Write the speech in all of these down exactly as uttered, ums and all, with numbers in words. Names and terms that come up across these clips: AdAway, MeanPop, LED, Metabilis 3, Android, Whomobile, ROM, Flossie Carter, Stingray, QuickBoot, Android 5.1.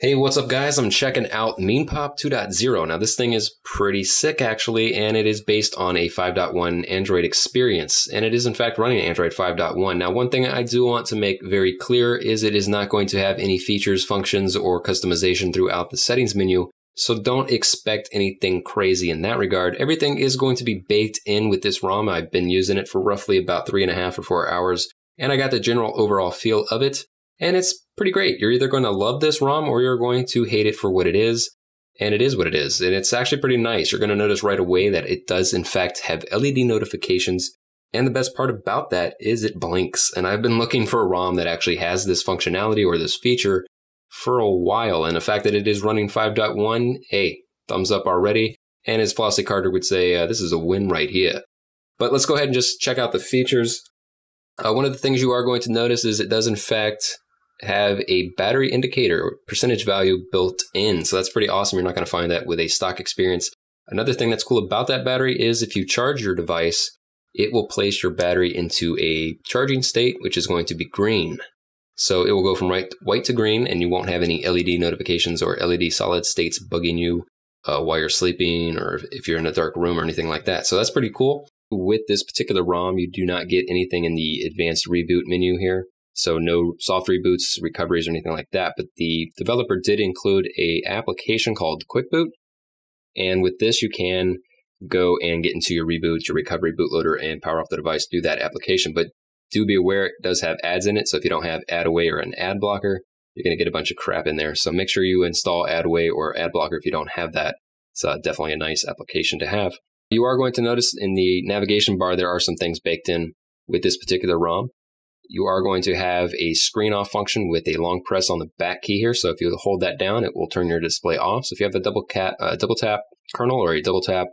Hey, what's up guys? I'm checking out MeanPop two point oh. Now this thing is pretty sick actually, and it is based on a five point one Android experience, and it is in fact running Android five point one. Now one thing I do want to make very clear is it is not going to have any features, functions, or customization throughout the settings menu, so don't expect anything crazy in that regard. Everything is going to be baked in with this ROM. I've been using it for roughly about three and a half or four hours, and I got the general overall feel of it. And it's pretty great. You're either going to love this ROM or you're going to hate it for what it is. And it is what it is. And it's actually pretty nice. You're going to notice right away that it does, in fact, have L E D notifications. And the best part about that is it blinks. And I've been looking for a ROM that actually has this functionality or this feature for a while. And the fact that it is running five point one, hey, thumbs up already. And as Flossie Carter would say, uh, this is a win right here. But let's go ahead and just check out the features. Uh, one of the things you are going to notice is it does, in fact, have a battery indicator or percentage value built in. So that's pretty awesome. You're not going to find that with a stock experience. Another thing that's cool about that battery is if you charge your device, it will place your battery into a charging state, which is going to be green. So it will go from right, white to green, and you won't have any L E D notifications or L E D solid states bugging you uh, while you're sleeping or if you're in a dark room or anything like that. So that's pretty cool. With this particular ROM, you do not get anything in the advanced reboot menu here. So no soft reboots, recoveries, or anything like that. But the developer did include a application called QuickBoot. And with this, you can go and get into your reboot, your recovery bootloader, and power off the device through that application. But do be aware, it does have ads in it. So if you don't have AdAway or an ad blocker, you're going to get a bunch of crap in there. So make sure you install AdAway or ad blocker if you don't have that. It's uh, definitely a nice application to have. You are going to notice in the navigation bar, there are some things baked in with this particular ROM. You are going to have a screen off function with a long press on the back key here. So if you hold that down, it will turn your display off. So if you have a double, cat, uh, double tap kernel or a double tap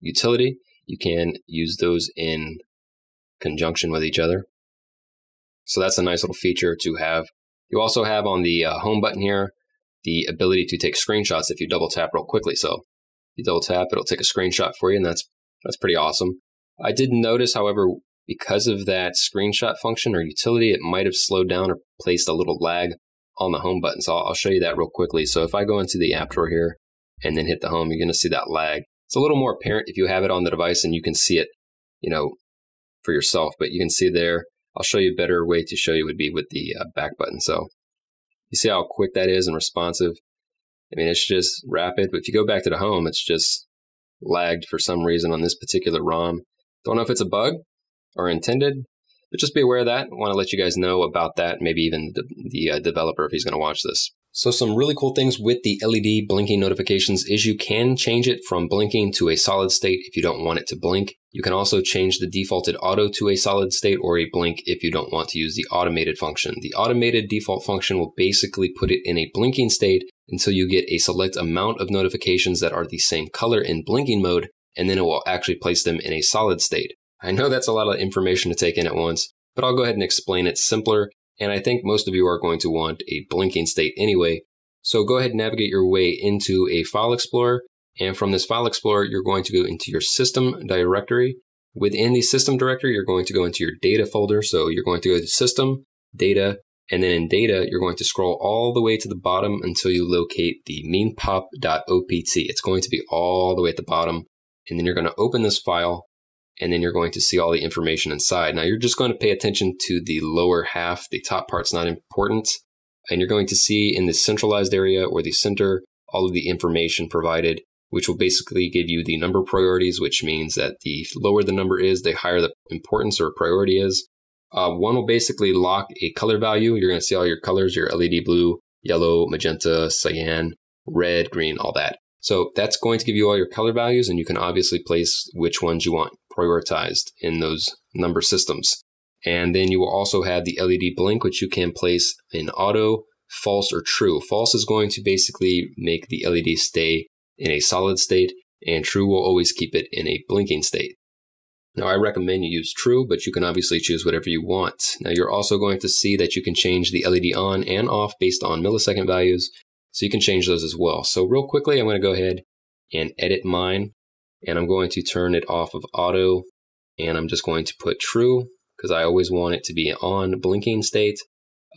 utility, you can use those in conjunction with each other. So that's a nice little feature to have. You also have on the uh, home button here, the ability to take screenshots if you double tap real quickly. So if you double tap, it'll take a screenshot for you, and that's, that's pretty awesome. I did notice, however, because of that screenshot function or utility, it might have slowed down or placed a little lag on the home button. So I'll show you that real quickly. So if I go into the app drawer here and then hit the home, you're going to see that lag. It's a little more apparent if you have it on the device and you can see it, you know, for yourself. But you can see there, I'll show you a better way to show you would be with the uh, back button. So you see how quick that is and responsive. I mean, it's just rapid. But if you go back to the home, it's just lagged for some reason on this particular ROM. Don't know if it's a bug or intended, but just be aware of that. I want to let you guys know about that, maybe even the, the uh, developer if he's going to watch this. So some really cool things with the L E D blinking notifications is you can change it from blinking to a solid state if you don't want it to blink. You can also change the defaulted auto to a solid state or a blink if you don't want to use the automated function. The automated default function will basically put it in a blinking state until you get a select amount of notifications that are the same color in blinking mode, and then it will actually place them in a solid state. I know that's a lot of information to take in at once, but I'll go ahead and explain it simpler. And I think most of you are going to want a blinking state anyway. So go ahead and navigate your way into a file explorer. And from this file explorer, you're going to go into your system directory. Within the system directory, you're going to go into your data folder. So you're going to go to system, data, and then in data, you're going to scroll all the way to the bottom until you locate the meanpop dot O P T. It's going to be all the way at the bottom. And then you're going to open this file, and then you're going to see all the information inside. Now you're just going to pay attention to the lower half. The top part's not important. And you're going to see in the centralized area or the center, all of the information provided, which will basically give you the number priorities, which means that the lower the number is, the higher the importance or priority is. Uh, one will basically lock a color value. You're going to see all your colors, your L E D blue, yellow, magenta, cyan, red, green, all that. So that's going to give you all your color values, and you can obviously place which ones you want prioritized in those number systems. And then you will also have the L E D blink, which you can place in auto, false, or true. False is going to basically make the L E D stay in a solid state, and true will always keep it in a blinking state. Now I recommend you use true, but you can obviously choose whatever you want. Now you're also going to see that you can change the L E D on and off based on millisecond values. So you can change those as well. So real quickly, I'm going to go ahead and edit mine, and I'm going to turn it off of auto, and I'm just going to put true because I always want it to be on blinking state.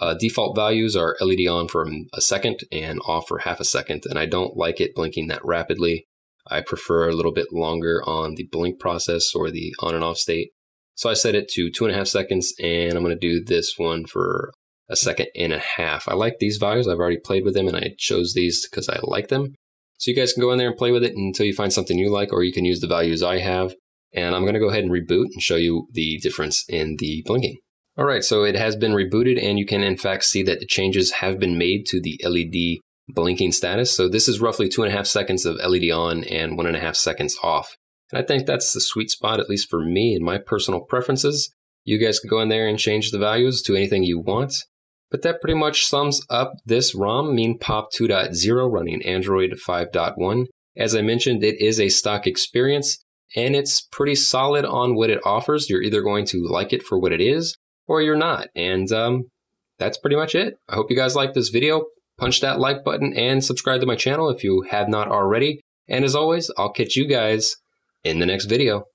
Uh, default values are L E D on for a second and off for half a second, and I don't like it blinking that rapidly. I prefer a little bit longer on the blink process or the on and off state. So I set it to two and a half seconds, and I'm going to do this one for a second and a half. I like these values. I've already played with them, and I chose these because I like them. So you guys can go in there and play with it until you find something you like, or you can use the values I have. And I'm going to go ahead and reboot and show you the difference in the blinking. All right, so it has been rebooted, and you can in fact see that the changes have been made to the L E D blinking status. So this is roughly two and a half seconds of L E D on and one and a half seconds off. And I think that's the sweet spot, at least for me and my personal preferences. You guys can go in there and change the values to anything you want. But that pretty much sums up this ROM, MeanPop two point oh, running Android five point one. As I mentioned, it is a stock experience, and it's pretty solid on what it offers. You're either going to like it for what it is, or you're not. And um, that's pretty much it. I hope you guys liked this video. Punch that like button and subscribe to my channel if you have not already. And as always, I'll catch you guys in the next video.